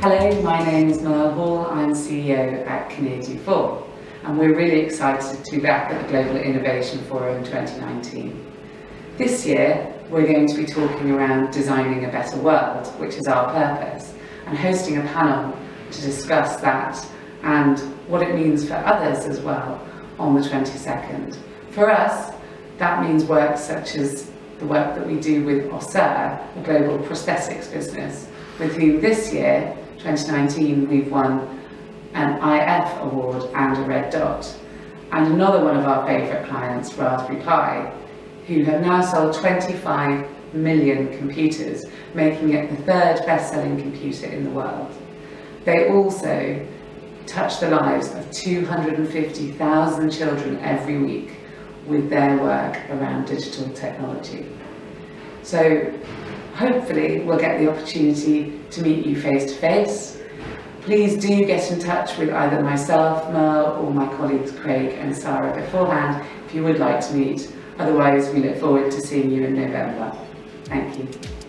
Hello, my name is Merle Hall. I'm CEO at Kinneir Dufort, and we're really excited to be back at the Global Innovation Forum 2019. This year, we're going to be talking around designing a better world, which is our purpose, and hosting a panel to discuss that and what it means for others as well on the 22nd. For us, that means work such as the work that we do with Ossur, a global prosthetics business, with whom this year, 2019, we've won an IF award and a red dot. And another one of our favourite clients, Raspberry Pi, who have now sold 25 million computers, making it the third best-selling computer in the world. They also touch the lives of 250,000 children every week with their work around digital technology. So hopefully we'll get the opportunity to meet you face to face. Please do get in touch with either myself, Merle, or my colleagues Craig and Sarah beforehand if you would like to meet. Otherwise, we look forward to seeing you in November. Thank you.